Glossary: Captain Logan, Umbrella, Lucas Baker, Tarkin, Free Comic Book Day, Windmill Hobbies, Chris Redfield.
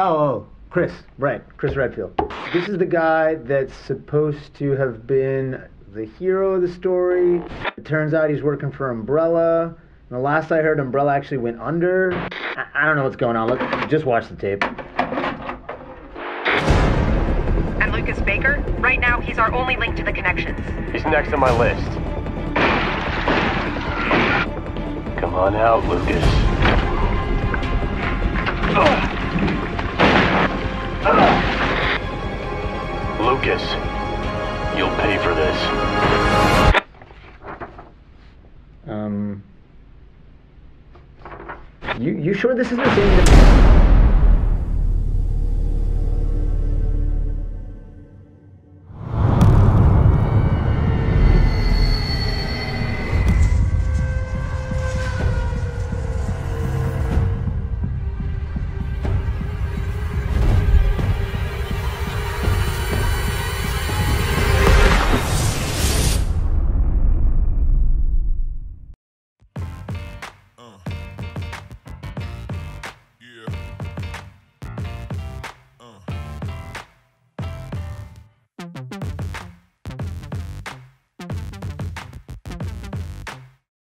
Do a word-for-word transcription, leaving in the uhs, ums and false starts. Oh, Chris, right, Chris Redfield. This is the guy that's supposed to have been the hero of the story. It turns out he's working for Umbrella. And the last I heard, Umbrella actually went under. I, I don't know what's going on. Let's just watch the tape. And Lucas Baker? Right now, he's our only link to the connections. He's next on my list. Come on out, Lucas. Ugh. Uh, Lucas, you'll pay for this. Um... You, you sure this is the same?